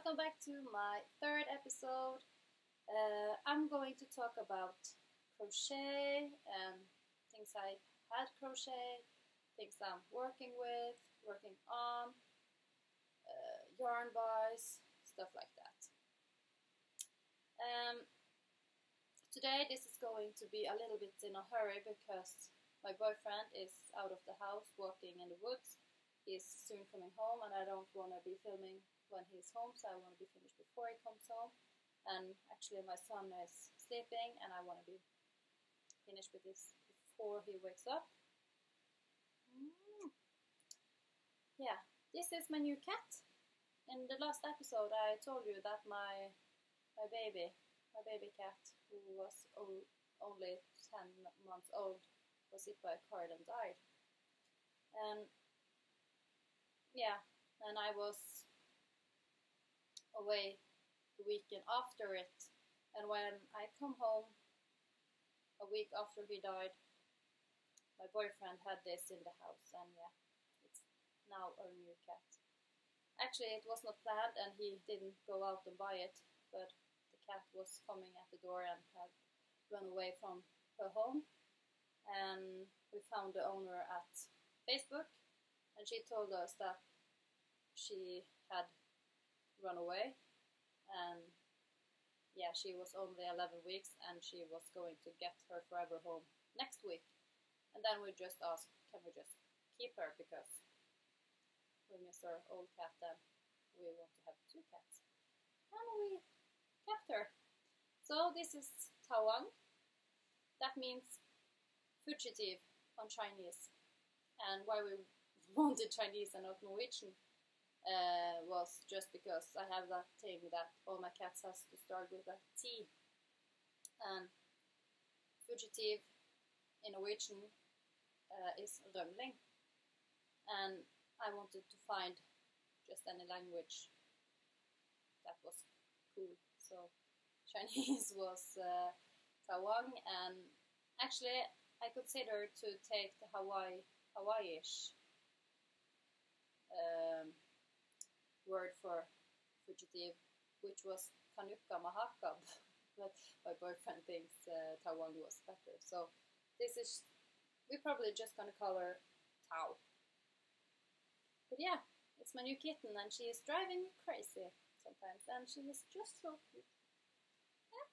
Welcome back to my third episode. I'm going to talk about crochet and things I had crocheted, things I'm working with, working on, yarn buys, stuff like that. Today this is going to be a little bit in a hurry because my boyfriend is out of the house walking in the woods. He's soon coming home and I don't want to be filming when he's home, so I want to be finished before he comes home. And actually my son is sleeping and I want to be finished with this before he wakes up. Yeah, this is my new cat. In the last episode I told you that my baby cat, who was only 10 months old, was hit by a car and died. And yeah, and I was away the weekend after it, and when I come home a week after he died, my boyfriend had this in the house, and yeah, it's now our new cat. Actually it was not planned and he didn't go out and buy it, but the cat was coming at the door and had run away from her home, and we found the owner at Facebook, and she told us that she had run away, and yeah, she was only 11 weeks and she was going to get her forever home next week. And then we just asked, can we just keep her, because we miss our old cat and we want to have two cats, and we kept her. So this is TaoWang, that means fugitive on Chinese, and why we wanted Chinese and not Norwegian was just because I have that thing that all my cats has to start with a T, and fugitive in Norwegian is Rømling, and I wanted to find just any language that was cool, so Chinese was TaoWang, and actually I considered to take the Hawaiish word for fugitive, which was kanukka mahakab, but my boyfriend thinks TaoWang was better, so this is, we're probably just gonna call her Tao. But yeah, it's my new kitten and she is driving me crazy sometimes, and she is just so cute. Yeah.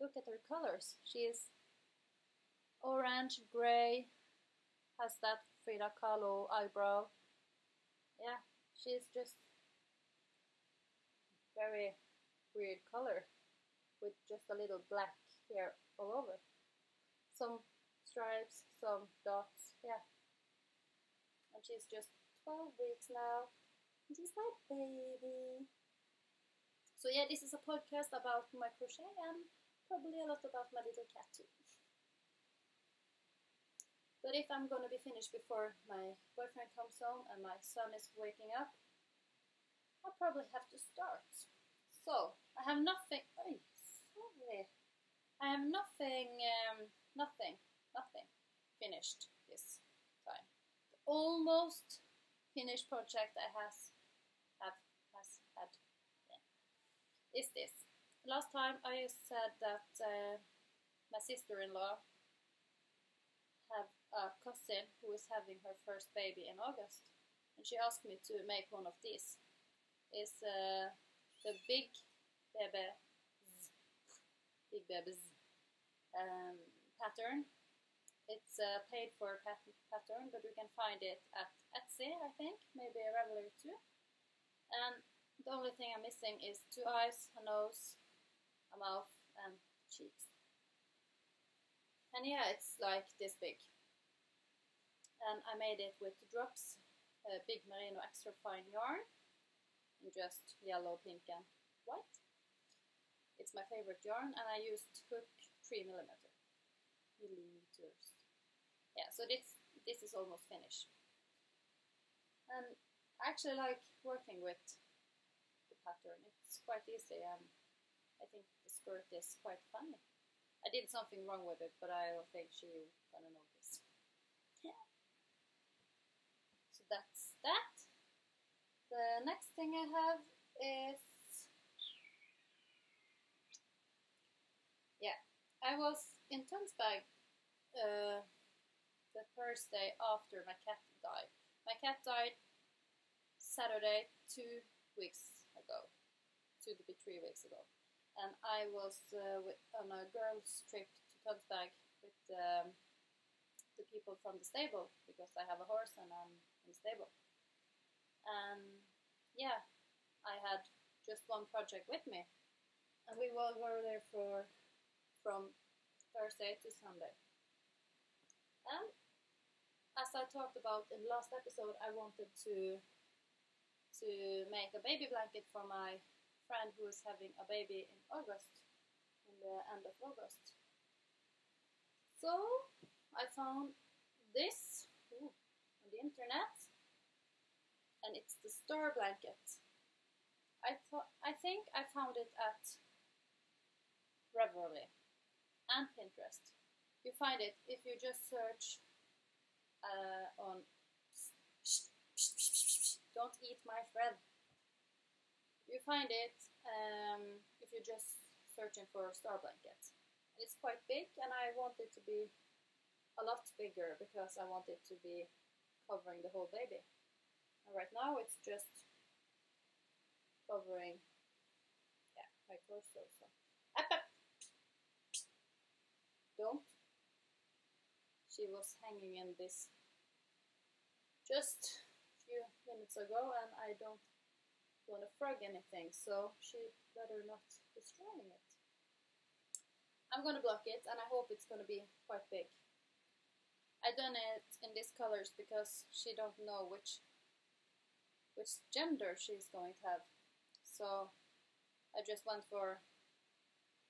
Look at her colors, she is orange, grey, has that Frida Kahlo eyebrow. Yeah, she's just very weird color with just a little black here all over. Some stripes, some dots, yeah. And she's just 12 weeks now. And she's my baby. So yeah, this is a podcast about my crochet and probably a lot about my little cat too. But if I'm gonna be finished before my boyfriend comes home and my son is waking up, I'll probably have to start. So I have nothing. Oh, sorry. I have nothing. Nothing finished this time. The almost finished project I have had is this. Last time I said that my sister-in-law have a cousin who is having her first baby in August, and she asked me to make one of these. It's the Big Bebez, pattern. It's a paid for pattern, but you can find it at Etsy, I think, maybe Ravelry too. And the only thing I'm missing is two eyes, a nose, a mouth, and cheeks. And yeah, it's like this big. And I made it with Drops, big merino extra fine yarn, and just yellow, pink and white. It's my favorite yarn, and I used hook 3 millimeters. Yeah, so this is almost finished. And I actually like working with the pattern. It's quite easy, and I think the skirt is quite funny. I did something wrong with it, but I don't think she's gonna notice. Yeah. So that's that. The The next thing I have is, yeah, I was in Tonsberg the Thursday after my cat died. My cat died Saturday 2 weeks ago, 2 to 3 weeks ago, and I was on a girls' trip to Tonsberg with the people from the stable, because I have a horse and I'm in the stable. And yeah, I had just one project with me, and we all were there from Thursday to Sunday. And as I talked about in the last episode, I wanted to make a baby blanket for my friend who is having a baby in August, in the end of August. So I found this on the internet, and it's the star blanket. I think I found it at Ravelry and Pinterest. You find it if you just search on "Don't eat my thread." You find it if you're just searching for a star blanket. It's quite big, and I want it to be a lot bigger because I want it to be covering the whole baby. And right now it's just covering, yeah, my torso. So don't. She was hanging in this just a few minutes ago, and I don't want to frog anything, so she better not destroying it. I'm gonna block it, and I hope it's gonna be quite big. I done it in these colors because she don't know which gender she's going to have, so I just went for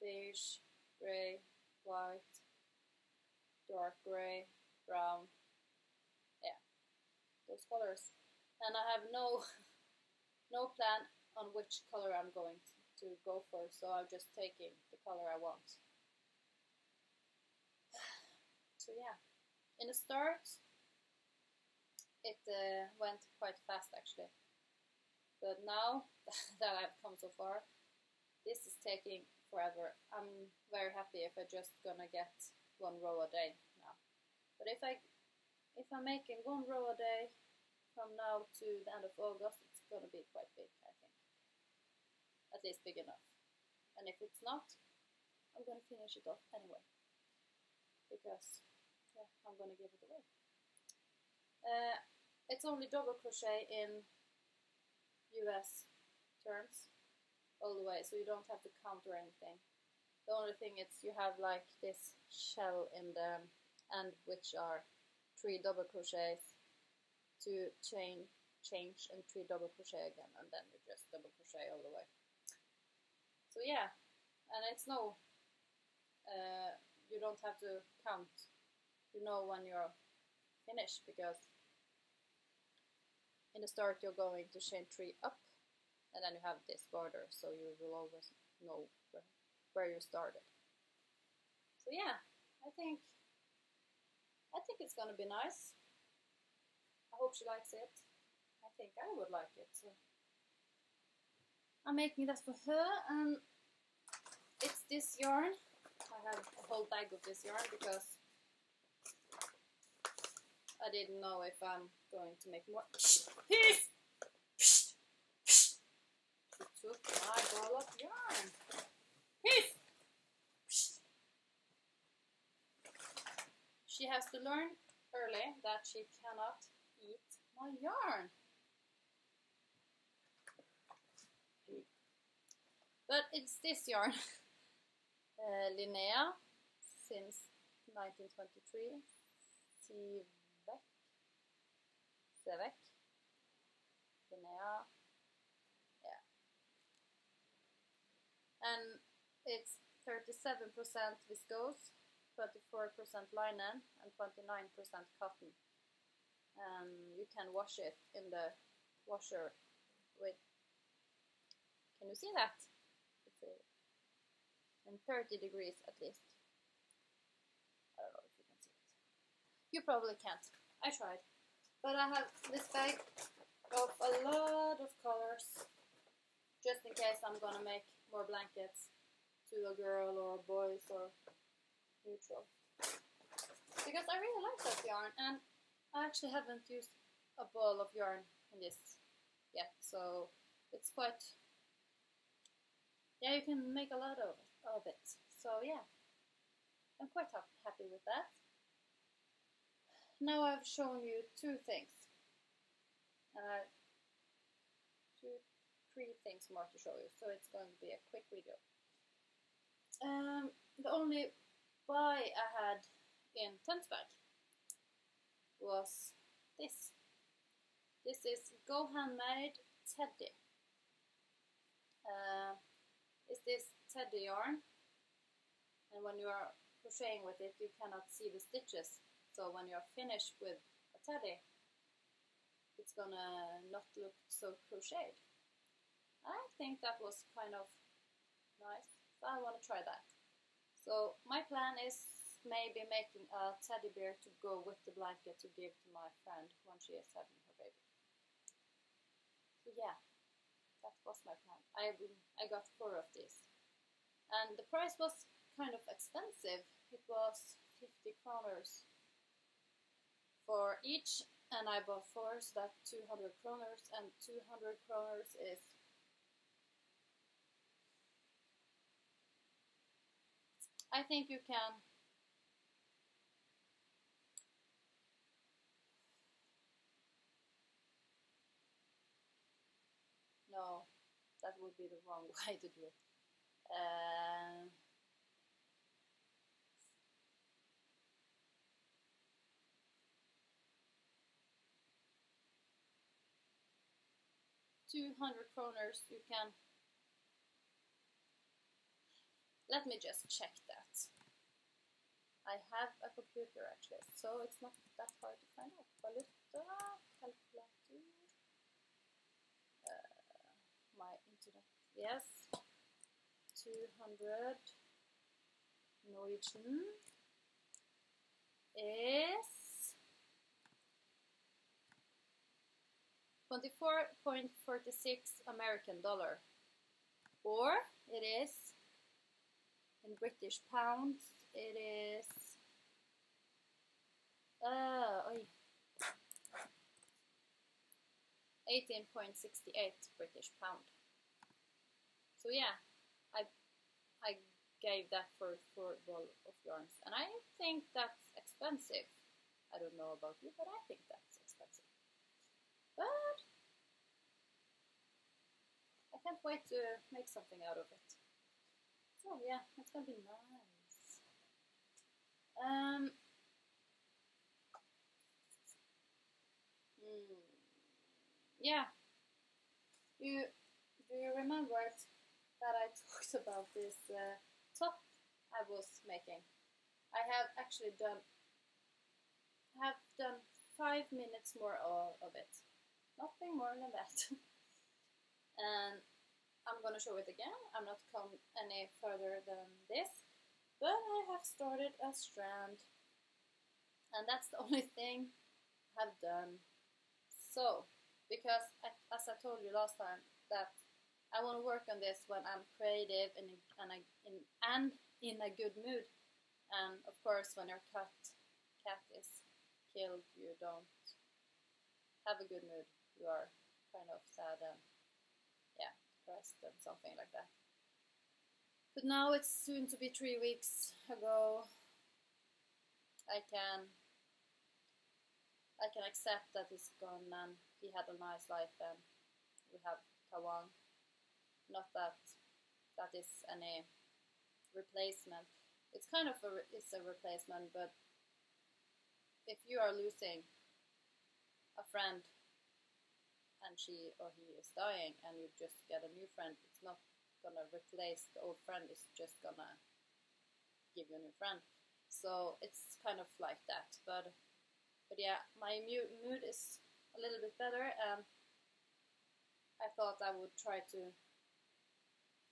beige, grey, white, dark grey, brown, yeah, those colors. And I have no plan on which color I'm going to go for, so I'm just taking the color I want. So yeah, in the start it went quite fast actually, but now that I've come so far, this is taking forever. I'm very happy if I'm just gonna get one row a day now. But if I'm making one row a day from now to the end of August, it's gonna be quite big, I think. At least big enough. And if it's not, I'm gonna finish it off anyway, because yeah, I'm gonna give it away. It's only double crochet in US terms all the way, so you don't have to count or anything. The only thing is you have like this shell in the end, which are 3 double crochets, 2 chain change and 3 double crochet again, and then you just double crochet all the way. So yeah, and it's no you don't have to count, you know when you're finished, because in the start you're going to chain 3 up, and then you have this border, so you will always know where you started. So yeah, I think it's gonna be nice. I hope she likes it. I think I would like it. So I'm making that for her, and it's this yarn. I have a whole bag of this yarn because I didn't know if I'm going to make more. She took my ball of yarn. She has to learn early that she cannot eat my yarn. But it's this yarn. Linea, since 1923. Sevek, Linea, yeah. And it's 37% viscose, 24% linen, and 29% cotton. And you can wash it in the washer with, can you see that? It's in 30 degrees at least. I don't know if you can see it. You probably can't. I tried. But I have this bag of a lot of colors. okay, so I'm gonna make more blankets to a girl or a boy or neutral. Because I really like that yarn, and I actually haven't used a ball of yarn in this yet, so it's quite, yeah, you can make a lot of it. So yeah, I'm quite happy with that. Now I've shown you two things, and three things more to show you, so it's going to be a quick video. The only buy I had in Tonsberg was this. This is Go Handmade Teddy. It's this teddy yarn, and when you are crocheting with it you cannot see the stitches, so when you are finished with a teddy it's gonna not look so crocheted. I think that was kind of nice, so I want to try that. So my plan is maybe making a teddy bear to go with the blanket to give to my friend when she is having her baby. So yeah, that was my plan. I got 4 of these, and the price was kind of expensive. It was 50 kroners for each, and I bought 4, so that's 200 kroners, and 200 kroners is 200 kroners you can, let me just check that. I have a computer actually, so it's not that hard to find out. My internet, yes, 200 Norwegian is 24.46 American dollar, or it is in British pounds, it is oh, 18.68 British pound. So yeah, I gave that for 4 ball of yarns, and I think that's expensive. I don't know about you, but I think that's expensive. But I can't wait to make something out of it. So yeah, that's gonna be nice. Yeah, do you remember that I talked about this top I was making? I have actually done 5 minutes more of it, nothing more than that. And I'm gonna show it again. I'm not going any further than this, but I have started a strand, and that's the only thing I've done. So, because, as I told you last time, that I want to work on this when I'm creative and in a good mood. And of course, when your cat is killed, you don't have a good mood. You are kind of sad and, yeah, depressed and something like that. But now it's soon to be 3 weeks ago. I can accept that he's gone, and he had a nice life, and we have TaoWang. Not that that is any replacement. It's kind of it's a replacement, but if you are losing a friend and she or he is dying and you just get a new friend, it's not gonna replace the old friend, it's just gonna give you a new friend. So it's kind of like that, but yeah, my mood is a little bit better, and I thought I would try to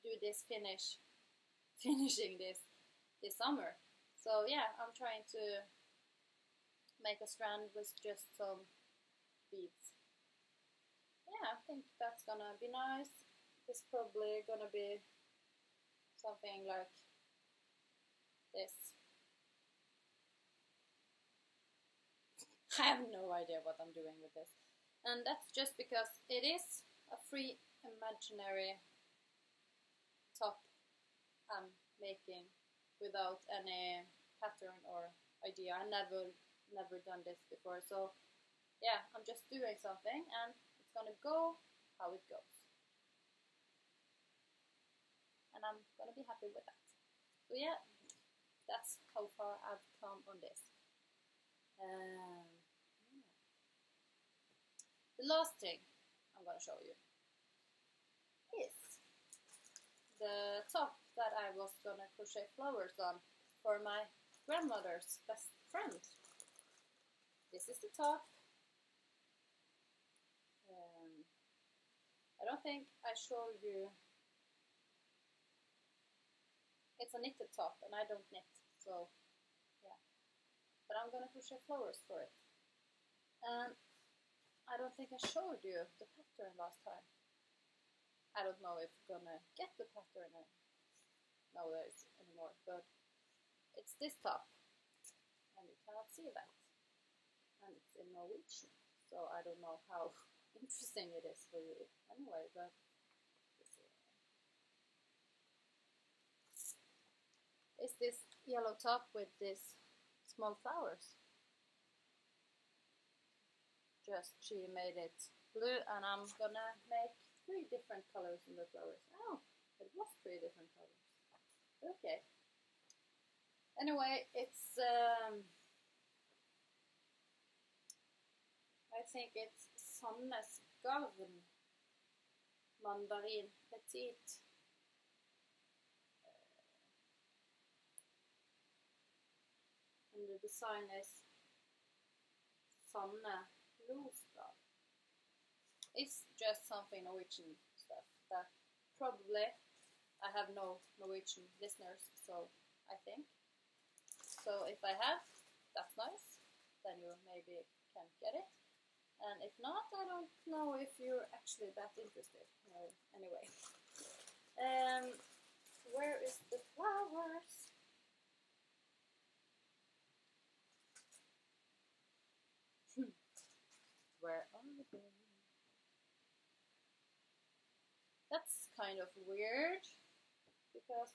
do this finishing this summer. So yeah, I'm trying to make a strand with just some beads. Yeah, I think that's gonna be nice. It's probably gonna be something like this. I have no idea what I'm doing with this. And that's just because it is a free imaginary top I'm making without any pattern or idea. I never done this before, so yeah, I'm just doing something and it's gonna go how it goes. And I'm gonna be happy with that. So yeah, that's how far I've come on this. The last thing I'm gonna show you is the top that I was gonna crochet flowers on for my grandmother's best friend. This is the top. I don't think I showed you. It's a knitted top and I don't knit, so yeah. But I'm gonna crochet flowers for it. And I don't think I showed you the pattern last time. I don't know if I'm gonna get the pattern nowadays anymore, but it's this top. And you cannot see that. And it's in Norwegian, so I don't know how interesting it is for you anyway, but it's this yellow top with these small flowers. Just she made it blue, and I'm gonna make 3 different colors in the flowers. Oh, it was 3 different colors. Okay. Anyway, it's I think it's Sandnes Garn Mandarin Petite. And the design is Sanne Rostad. It's just something Norwegian stuff that probably I have no Norwegian listeners, so I think. So if I have, that's nice, then you maybe can get it. And if not, I don't know if you're actually that interested. No, anyway. Where is the flowers? Where are they? That's kind of weird, because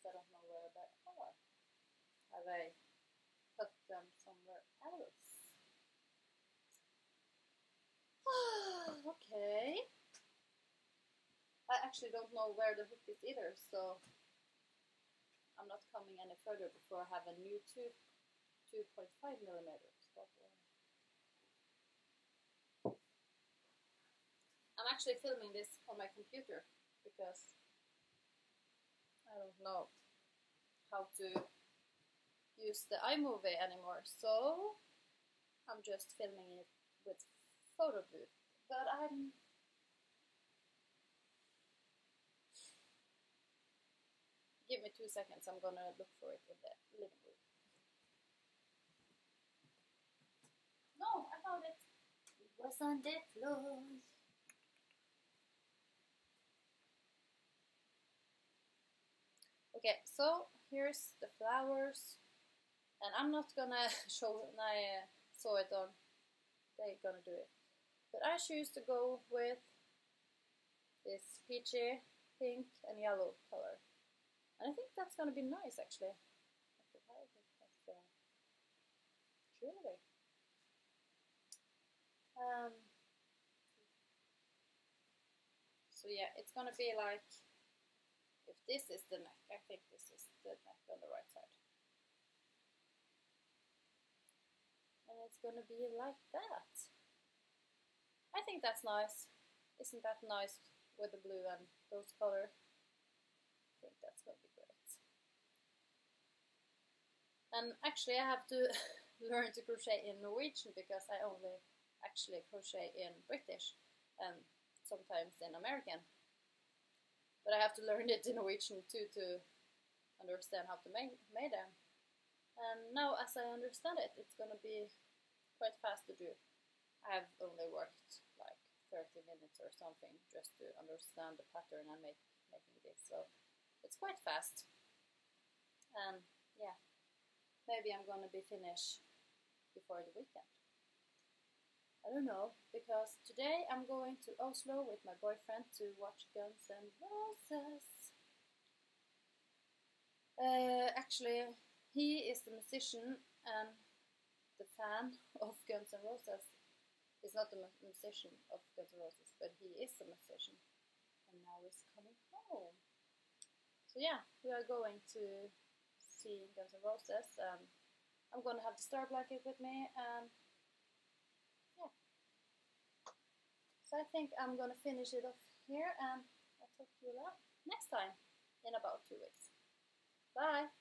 I don't know where they are. Have I put them somewhere else? Okay. I actually don't know where the hook is either, so I'm not coming any further before I have a new 2.5mm. I'm actually filming this on my computer because I don't know how to use the iMovie anymore, so I'm just filming it with photo booth. But give me 2 seconds, I'm gonna look for it in the living room. No, I found it! It was on the floor. Okay, so here's the flowers, and I'm not gonna show when I saw it on, they're gonna do it. But I choose to go with this peachy, pink and yellow color. And I think that's gonna be nice actually. Jewelry. So yeah, it's gonna be like, if this is the neck, I think this is the neck on the right side. And it's gonna be like that. I think that's nice. Isn't that nice with the blue and those colors? I think that's gonna be great. And actually I have to learn to crochet in Norwegian because I only actually crochet in British and sometimes in American. But I have to learn it in Norwegian too to understand how to make them. And now as I understand it, it's gonna be quite fast to do. I've only worked like 30 minutes or something just to understand the pattern I'm making this, so it's quite fast. And yeah, maybe I'm gonna be finished before the weekend. I don't know, because today I'm going to Oslo with my boyfriend to watch Guns N' Roses. Actually, he is the musician, and the fan of Guns N' Roses is not the musician of Guns N' Roses, but he is a musician, and now he's coming home. So yeah, we are going to see Guns N' Roses, and I'm gonna have the star blanket with me, and so I think I'm gonna finish it off here, and I'll talk to you next time in about 2 weeks. Bye!